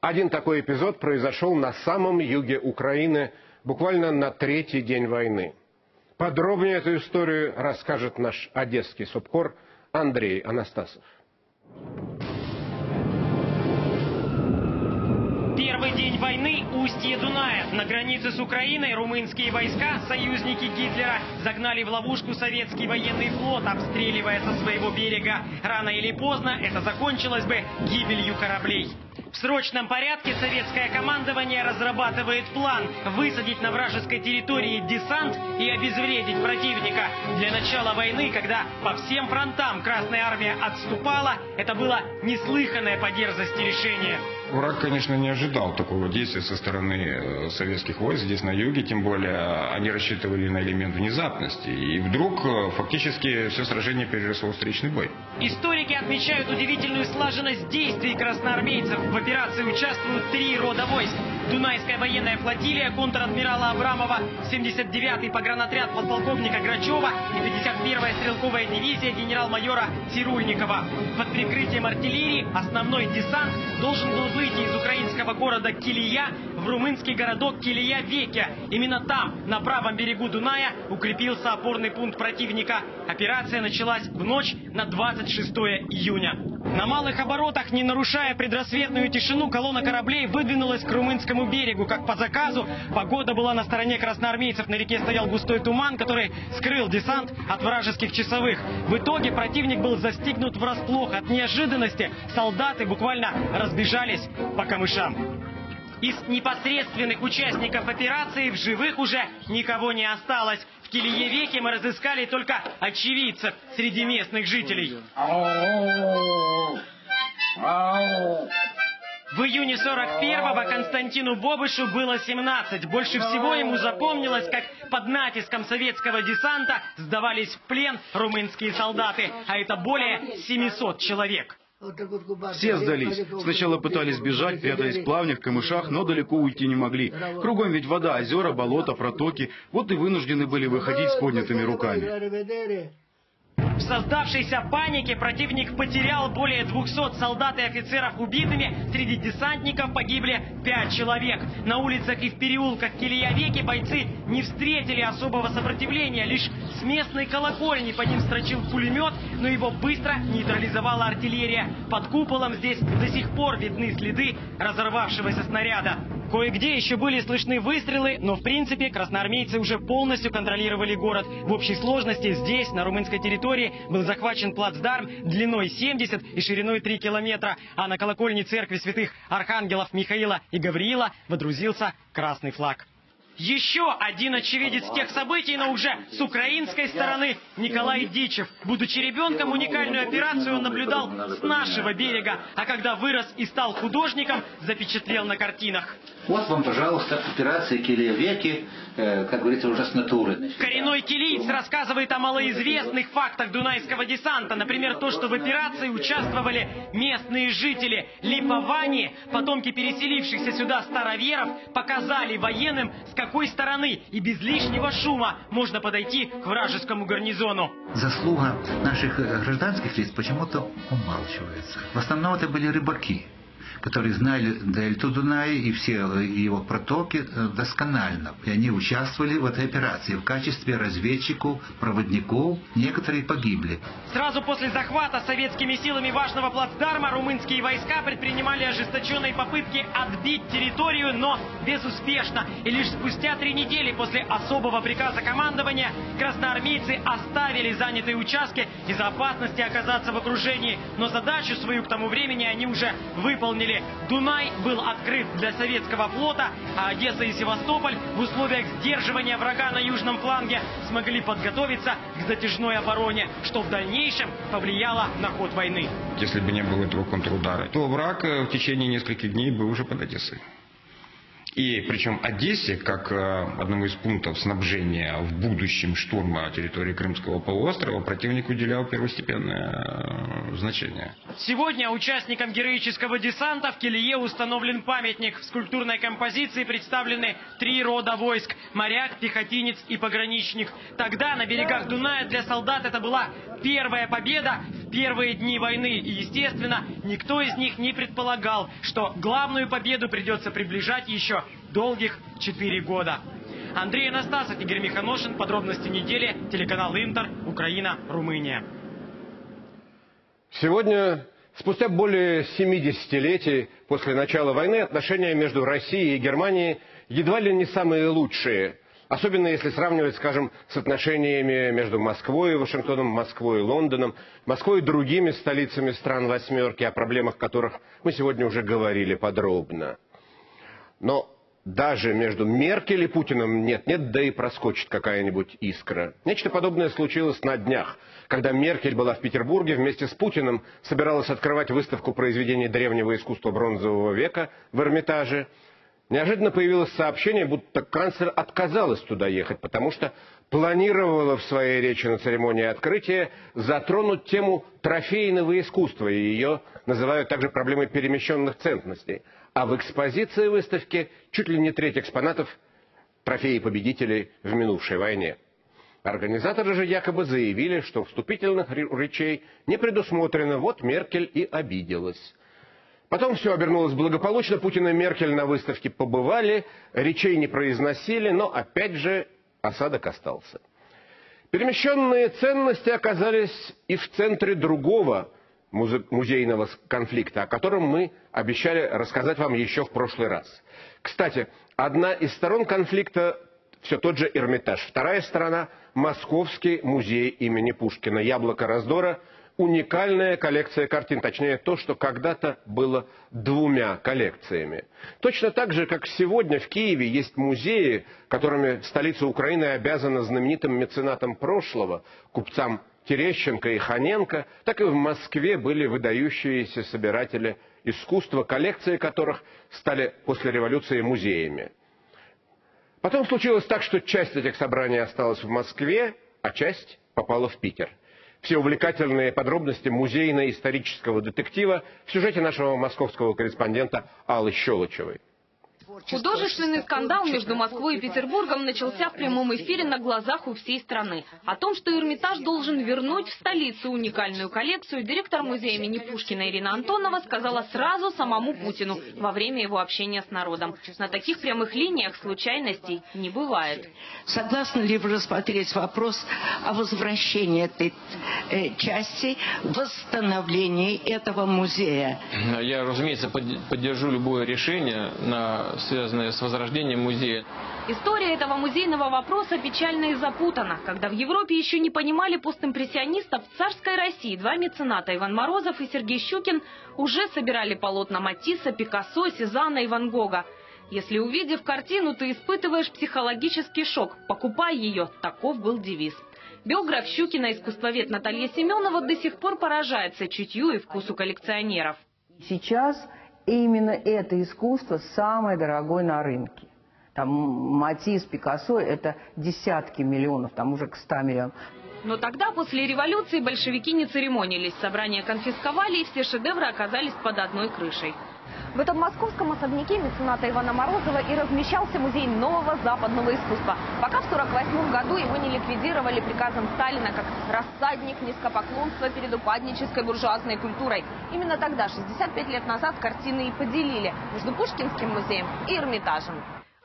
Один такой эпизод произошел на самом юге Украины, буквально на третий день войны. Подробнее эту историю расскажет наш одесский субкор Андрей Анастасов. Первый день войны войны устье Дуная. На границе с Украиной румынские войска, союзники Гитлера, загнали в ловушку советский военный флот, обстреливая со своего берега. Рано или поздно это закончилось бы гибелью кораблей. В срочном порядке советское командование разрабатывает план высадить на вражеской территории десант и обезвредить противника. Для начала войны, когда по всем фронтам Красная Армия отступала, это было неслыханное по дерзости решение. Враг, конечно, не ожидал такого действия со стороны советских войск здесь на юге, тем более они рассчитывали на элемент внезапности. И вдруг фактически все сражение переросло в встречный бой. Историки отмечают удивительную слаженность действий красноармейцев. В операции участвуют три рода войск. Дунайская военная флотилия контр-адмирала Абрамова, семьдесят девятый погранотряд подполковника Грачева и пятьдесят первая стрелковая дивизия генерал-майора Цирульникова. Под прикрытием артиллерии основной десант должен был выйти из украинского города Килия в румынский городок Килия-Векия. Именно там, на правом берегу Дуная, укрепился опорный пункт противника. Операция началась в ночь на двадцать шестое июня. На малых оборотах, не нарушая предрассветную тишину, колонна кораблей выдвинулась к румынскому берегу, как по заказу. Погода была на стороне красноармейцев, на реке стоял густой туман, который скрыл десант от вражеских часовых. В итоге противник был застигнут врасплох. От неожиданности солдаты буквально разбежались по камышам. Из непосредственных участников операции в живых уже никого не осталось. В Килие-Веке мы разыскали только очевидцев среди местных жителей. В июне сорок первого Константину Бобышу было семнадцать. Больше всего ему запомнилось, как под натиском советского десанта сдавались в плен румынские солдаты. А это более семисот человек. Все сдались. Сначала пытались бежать, прятались в плавнях, камышах, но далеко уйти не могли. Кругом ведь вода, озера, болота, протоки. Вот и вынуждены были выходить с поднятыми руками. В создавшейся панике противник потерял более двухсот солдат и офицеров убитыми. Среди десантников погибли пять человек. На улицах и в переулках Килия-Веки бойцы не встретили особого сопротивления. Лишь с местной колокольни по ним строчил пулемет, но его быстро нейтрализовала артиллерия. Под куполом здесь до сих пор видны следы разорвавшегося снаряда. Кое-где еще были слышны выстрелы, но в принципе красноармейцы уже полностью контролировали город. В общей сложности здесь, на румынской территории, был захвачен плацдарм длиной семьдесят и шириной три километра, а на колокольне церкви святых архангелов Михаила и Гавриила водрузился красный флаг. Еще один очевидец тех событий, но уже с украинской стороны, Николай Дичев. Будучи ребенком, уникальную операцию он наблюдал с нашего берега, а когда вырос и стал художником, запечатлел на картинах. Вот вам, пожалуйста, операция Килия-Веки, э, как говорится, уже с натуры. Коренной килиец рассказывает о малоизвестных фактах дунайского десанта. Например, то, что в операции участвовали местные жители. Липовани, потомки переселившихся сюда староверов, показали военным, с какой стороны и без лишнего шума можно подойти к вражескому гарнизону. Заслуга наших гражданских лиц почему-то умалчивается. В основном это были рыбаки, которые знали дельту Дуная и все его протоки досконально. И они участвовали в этой операции в качестве разведчиков, проводников. Некоторые погибли. Сразу после захвата советскими силами важного плацдарма румынские войска предпринимали ожесточенные попытки отбить территорию, но безуспешно. И лишь спустя три недели после особого приказа командования красноармейцы оставили занятые участки из-за опасности оказаться в окружении. Но задачу свою к тому времени они уже выполнили. Дунай был открыт для советского флота, а Одесса и Севастополь в условиях сдерживания врага на южном фланге смогли подготовиться к затяжной обороне, что в дальнейшем повлияло на ход войны. Если бы не было этого контрудара, то враг в течение нескольких дней был уже под Одессой. И причем Одессе, как одному из пунктов снабжения в будущем штурма территории Крымского полуострова, противник уделял первостепенное значение. Сегодня участникам героического десанта в Килие установлен памятник. В скульптурной композиции представлены три рода войск – моряк, пехотинец и пограничник. Тогда на берегах Дуная для солдат это была первая победа в первые дни войны. И, естественно, никто из них не предполагал, что главную победу придется приближать еще долгих четыре года. Андрей Анастасов, Игорь Миханошин. Подробности недели. Телеканал Интер. Украина, Румыния. Сегодня Спустя более семидесяти летий после начала войны отношения между Россией и Германией едва ли не самые лучшие. Особенно если сравнивать, скажем, с отношениями между Москвой и Вашингтоном, Москвой и Лондоном, Москвой и другими столицами стран восьмерки, о проблемах которых мы сегодня уже говорили подробно. Но даже между Меркель и Путиным нет-нет, да и проскочит какая-нибудь искра. Нечто подобное случилось на днях, когда Меркель была в Петербурге, вместе с Путиным собиралась открывать выставку произведений древнего искусства бронзового века в Эрмитаже. Неожиданно появилось сообщение, будто канцлер отказалась туда ехать, потому что планировала в своей речи на церемонии открытия затронуть тему трофейного искусства, и ее называют также проблемой перемещенных ценностей. А в экспозиции выставки чуть ли не треть экспонатов – трофеи победителей в минувшей войне. Организаторы же якобы заявили, что вступительных речей не предусмотрено, вот Меркель и обиделась. Потом все обернулось благополучно, Путин и Меркель на выставке побывали, речей не произносили, но опять же осадок остался. Перемещенные ценности оказались и в центре другого музейного конфликта, о котором мы обещали рассказать вам еще в прошлый раз. Кстати, одна из сторон конфликта все тот же Эрмитаж, вторая сторона – Московский музей имени Пушкина, «Яблоко раздора». Уникальная коллекция картин, точнее то, что когда-то было двумя коллекциями. Точно так же, как сегодня в Киеве есть музеи, которыми столица Украины обязана знаменитым меценатам прошлого, купцам Терещенко и Ханенко, так и в Москве были выдающиеся собиратели искусства, коллекции которых стали после революции музеями. Потом случилось так, что часть этих собраний осталась в Москве, а часть попала в Питер. Все увлекательные подробности музейно-исторического детектива в сюжете нашего московского корреспондента Аллы Щелочевой. Художественный скандал между Москвой и Петербургом начался в прямом эфире на глазах у всей страны. О том, что Эрмитаж должен вернуть в столицу уникальную коллекцию, директор музея имени Пушкина Ирина Антонова сказала сразу самому Путину во время его общения с народом. На таких прямых линиях случайностей не бывает. Согласны ли вы рассмотреть вопрос о возвращении этой части, восстановлении этого музея? Я, разумеется, поддержу любое решение на... связанные с возрождением музея. История этого музейного вопроса печальна и запутана. Когда в Европе еще не понимали постимпрессионистов, в царской России два мецената Иван Морозов и Сергей Щукин уже собирали полотна Матисса, Пикассо, Сезанна и Ван Гога. Если увидев картину, ты испытываешь психологический шок. Покупай ее. Таков был девиз. Биограф Щукина, искусствовед Наталья Семенова, до сих пор поражается чутью и вкусу коллекционеров. Сейчас... И именно это искусство самое дорогое на рынке. Там Матисс, Пикассо – это десятки миллионов, там уже к ста миллионам. Но тогда, после революции, большевики не церемонились. Собрание конфисковали, и все шедевры оказались под одной крышей. В этом московском особняке мецената Ивана Морозова и размещался музей нового западного искусства. Пока в сорок восьмом году его не ликвидировали приказом Сталина как рассадник низкопоклонства перед упаднической буржуазной культурой. Именно тогда, шестьдесят пять лет назад, картины и поделили между Пушкинским музеем и Эрмитажем.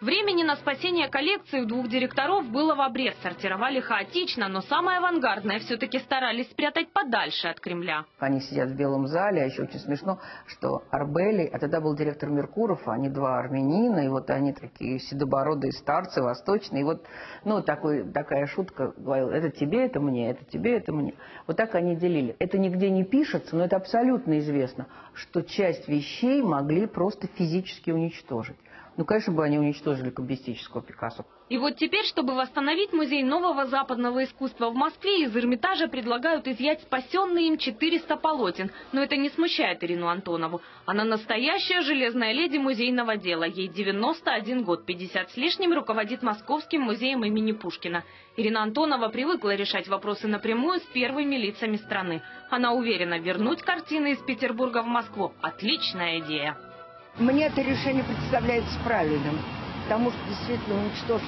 Времени на спасение коллекции у двух директоров было в обрез. Сортировали хаотично, но самое авангардное все-таки старались спрятать подальше от Кремля. Они сидят в Белом зале, а еще очень смешно, что Арбели, а тогда был директор Меркуров, они два армянина, и вот они такие седобородые старцы, восточные. И вот ну, такой, такая шутка говорила, это тебе, это мне, это тебе, это мне. Вот так они делили. Это нигде не пишется, но это абсолютно известно, что часть вещей могли просто физически уничтожить. Ну, конечно, бы они уничтожили кубистического Пикассо. И вот теперь, чтобы восстановить музей нового западного искусства в Москве, из Эрмитажа предлагают изъять спасенные им четыреста полотен. Но это не смущает Ирину Антонову. Она настоящая железная леди музейного дела. Ей девяносто один год, пятьдесят с лишним, руководит Московским музеем имени Пушкина. Ирина Антонова привыкла решать вопросы напрямую с первыми лицами страны. Она уверена, вернуть картины из Петербурга в Москву – отличная идея. Мне это решение представляется правильным, потому что действительно уничтожен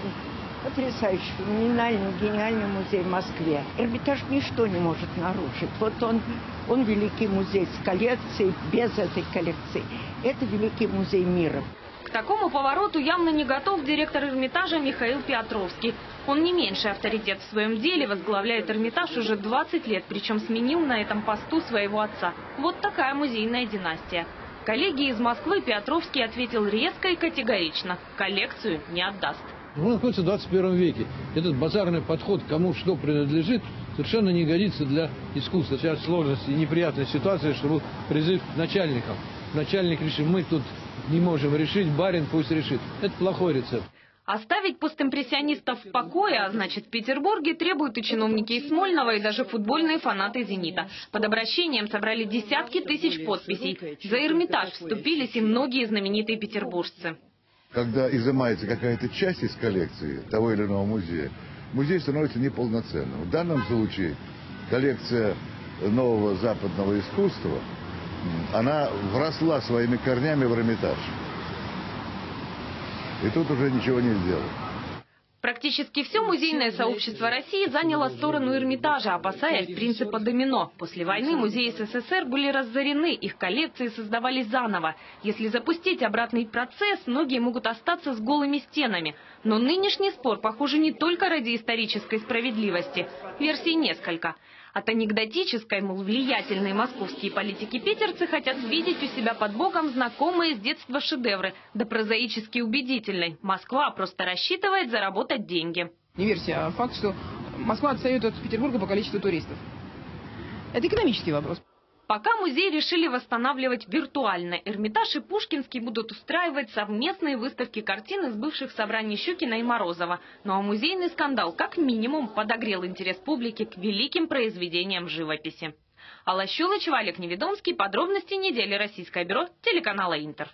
потрясающий, феноменальный, гениальный музей в Москве. Эрмитаж ничто не может нарушить. Вот он, он великий музей с коллекцией, без этой коллекции. Это великий музей мира. К такому повороту явно не готов директор Эрмитажа Михаил Петровский. Он не меньший авторитет в своем деле, возглавляет Эрмитаж уже двадцать лет, причем сменил на этом посту своего отца. Вот такая музейная династия. Коллеги из Москвы Петровский ответил резко и категорично – коллекцию не отдаст. Мы находимся в двадцать первом веке. Этот базарный подход, кому что принадлежит, совершенно не годится для искусства. Сейчас сложность и неприятная ситуация, что призыв к начальникам. Начальник решит, мы тут не можем решить, барин пусть решит. Это плохой рецепт. Оставить постимпрессионистов в покое, а значит в Петербурге, требуют и чиновники из Смольного, и даже футбольные фанаты «Зенита». Под обращением собрали десятки тысяч подписей. За Эрмитаж вступились и многие знаменитые петербуржцы. Когда изымается какая-то часть из коллекции того или иного музея, музей становится неполноценным. В данном случае коллекция нового западного искусства, она вросла своими корнями в Эрмитаж. И тут уже ничего не сделал. Практически все музейное сообщество России заняло сторону Эрмитажа, опасаясь принципа домино. После войны музеи СССР были разорены, их коллекции создавались заново. Если запустить обратный процесс, многие могут остаться с голыми стенами. Но нынешний спор, похоже, не только ради исторической справедливости. Версий несколько. От анекдотической, мол, влиятельные московские политики-питерцы хотят видеть у себя под боком знакомые с детства шедевры, да прозаически убедительной. Москва просто рассчитывает заработать деньги. Не верьте, а факт, что Москва отстает от Петербурга по количеству туристов. Это экономический вопрос. Пока музей решили восстанавливать виртуально. Эрмитаж и Пушкинский будут устраивать совместные выставки картин из бывших собраний Щукина и Морозова. Ну а музейный скандал как минимум подогрел интерес публики к великим произведениям живописи. Алла Щулычева, Олег Неведомский. Подробности недели. Российское бюро телеканала «Интер».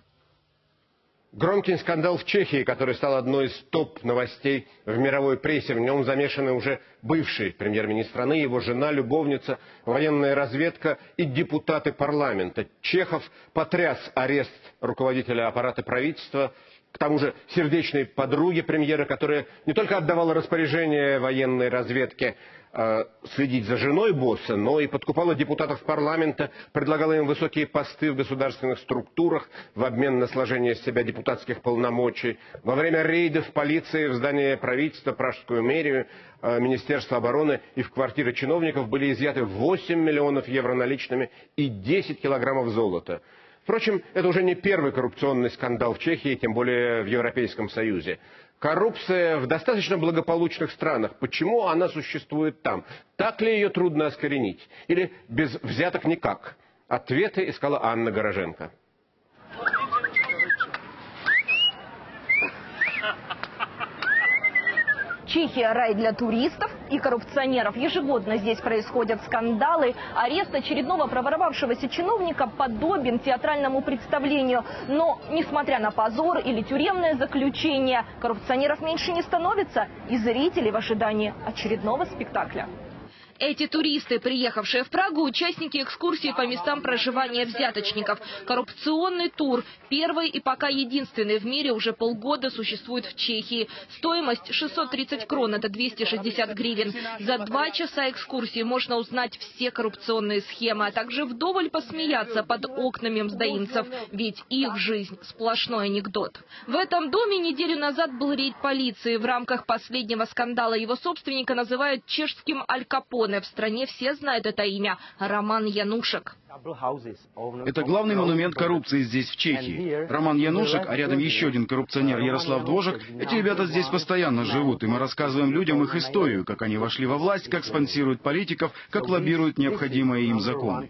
Громкий скандал в Чехии, который стал одной из топ-новостей в мировой прессе. В нем замешаны уже бывший премьер-министр страны, его жена, любовница, военная разведка и депутаты парламента. Чехов потряс арест руководителя аппарата правительства, к тому же сердечной подруги премьера, которая не только отдавала распоряжение военной разведке э, следить за женой босса, но и подкупала депутатов парламента, предлагала им высокие посты в государственных структурах в обмен на сложение с себя депутатских полномочий. Во время рейдов полиции в здание правительства, Пражскую мэрию, э, Министерство обороны и в квартиры чиновников были изъяты восемь миллионов евро наличными и десять килограммов золота. Впрочем, это уже не первый коррупционный скандал в Чехии, тем более в Европейском Союзе. Коррупция в достаточно благополучных странах. Почему она существует там? Так ли ее трудно искоренить? Или без взяток никак? Ответы искала Анна Гороженко. Чехия – рай для туристов и коррупционеров. Ежегодно здесь происходят скандалы. Арест очередного проворовавшегося чиновника подобен театральному представлению. Но, несмотря на позор или тюремное заключение, коррупционеров меньше не становится, и зрители в ожидании очередного спектакля. Эти туристы, приехавшие в Прагу, участники экскурсии по местам проживания взяточников. Коррупционный тур. Первый и пока единственный в мире уже полгода существует в Чехии. Стоимость шестьсот тридцать крон, это двести шестьдесят гривен. За два часа экскурсии можно узнать все коррупционные схемы, а также вдоволь посмеяться под окнами мздоимцев. Ведь их жизнь сплошной анекдот. В этом доме неделю назад был рейд полиции. В рамках последнего скандала его собственника называют чешским Аль Капоне. В стране все знают это имя – Роман Янушек. Это главный монумент коррупции здесь, в Чехии. Роман Янушек, а рядом еще один коррупционер Ярослав Двожек. Эти ребята здесь постоянно живут, и мы рассказываем людям их историю, как они вошли во власть, как спонсируют политиков, как лоббируют необходимые им законы.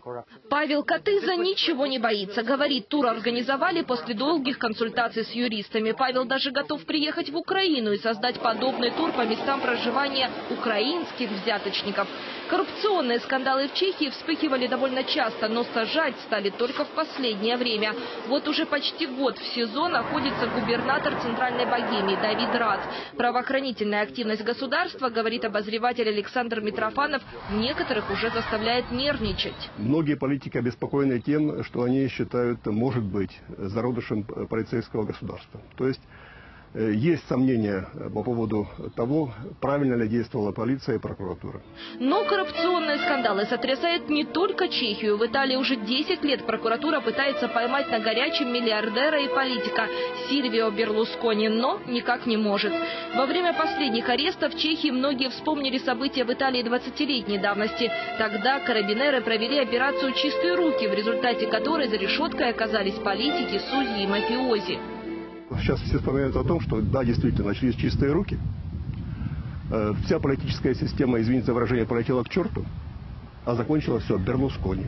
Павел Катыза ничего не боится. Говорит, тур организовали после долгих консультаций с юристами. Павел даже готов приехать в Украину и создать подобный тур по местам проживания украинских взяточников. Коррупционные скандалы в Чехии вспыхивали довольно часто, но сажать стали только в последнее время. Вот уже почти год в СИЗО находится губернатор Центральной Богемии Давид Рац. Правоохранительная активность государства, говорит обозреватель Александр Митрофанов, некоторых уже заставляет нервничать. Многие политики обеспокоены тем, что они считают, может быть, зародышем полицейского государства. То есть есть сомнения по поводу того, правильно ли действовала полиция и прокуратура. Но коррупционные скандалы сотрясают не только Чехию. В Италии уже десять лет прокуратура пытается поймать на горячем миллиардера и политика Сильвио Берлускони, но никак не может. Во время последних арестов в Чехии многие вспомнили события в Италии двадцатилетней давности. Тогда карабинеры провели операцию «Чистые руки», в результате которой за решеткой оказались политики, судьи и мафиози. Сейчас все вспоминают о том, что да, действительно, начались чистые руки. Э, вся политическая система, извините за выражение, полетела к черту, а закончилось все Берлускони.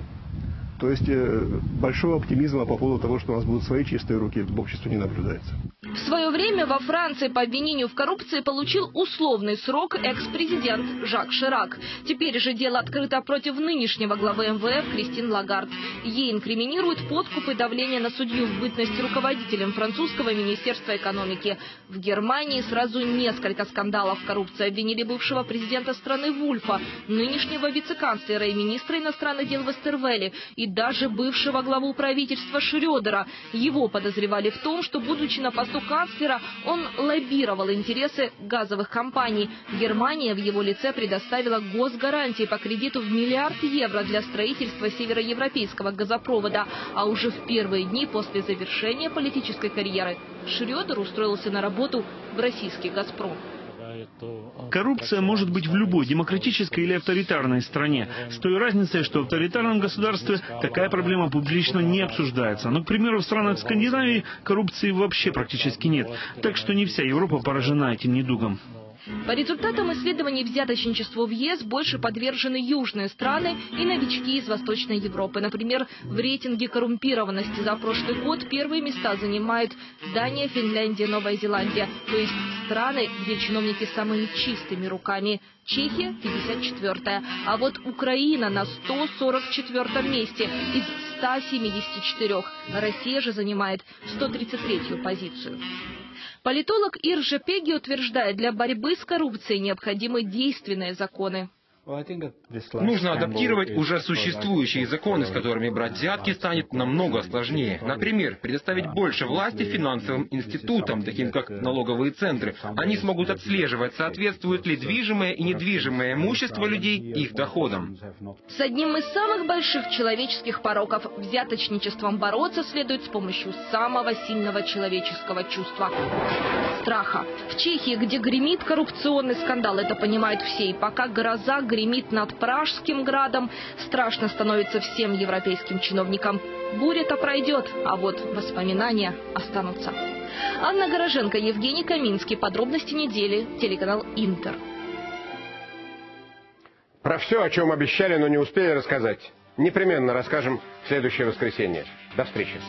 То есть э, большого оптимизма по поводу того, что у нас будут свои чистые руки, в обществе не наблюдается. В свое время во Франции по обвинению в коррупции получил условный срок экс-президент Жак Ширак. Теперь же дело открыто против нынешнего главы МВФ Кристин Лагард. Ей инкриминируют подкуп и давление на судью в бытность руководителем французского министерства экономики. В Германии сразу несколько скандалов коррупции обвинили бывшего президента страны Вульфа, нынешнего вице-канцлера и министра иностранных дел Вестервелли и даже бывшего главу правительства Шрёдера. Его подозревали в том, что, будучи на посту канцлера, он лоббировал интересы газовых компаний. Германия в его лице предоставила госгарантии по кредиту в миллиард евро для строительства североевропейского газопровода. А уже в первые дни после завершения политической карьеры Шрёдер устроился на работу в российский «Газпром». Коррупция может быть в любой демократической или авторитарной стране. С той разницей, что в авторитарном государстве такая проблема публично не обсуждается. Но, к примеру, в странах Скандинавии коррупции вообще практически нет. Так что не вся Европа поражена этим недугом. По результатам исследований взяточничеству в ЕС больше подвержены южные страны и новички из Восточной Европы. Например, в рейтинге коррумпированности за прошлый год первые места занимают Дания, Финляндия, Новая Зеландия. То есть страны, где чиновники самыми чистыми руками. Чехия пятьдесят четвёртая. А вот Украина на сто сорок четвёртом месте из ста семидесяти четырёх. Россия же занимает сто тридцать третью позицию. Политолог Иржа Пеги утверждает, для борьбы с коррупцией необходимы действенные законы. Нужно адаптировать уже существующие законы, с которыми брать взятки станет намного сложнее. Например, предоставить больше власти финансовым институтам, таким как налоговые центры. Они смогут отслеживать, соответствует ли движимое и недвижимое имущество людей их доходам. С одним из самых больших человеческих пороков – взяточничеством бороться следует с помощью самого сильного человеческого чувства – страха. В Чехии, где гремит коррупционный скандал, это понимают все. И пока гроза гремит над Пражским градом, страшно становится всем европейским чиновникам. Буря-то пройдет, а вот воспоминания останутся. Анна Гороженко, Евгений Каминский. Подробности недели. Телеканал «Интер». Про все, о чем обещали, но не успели рассказать, непременно расскажем в следующее воскресенье. До встречи.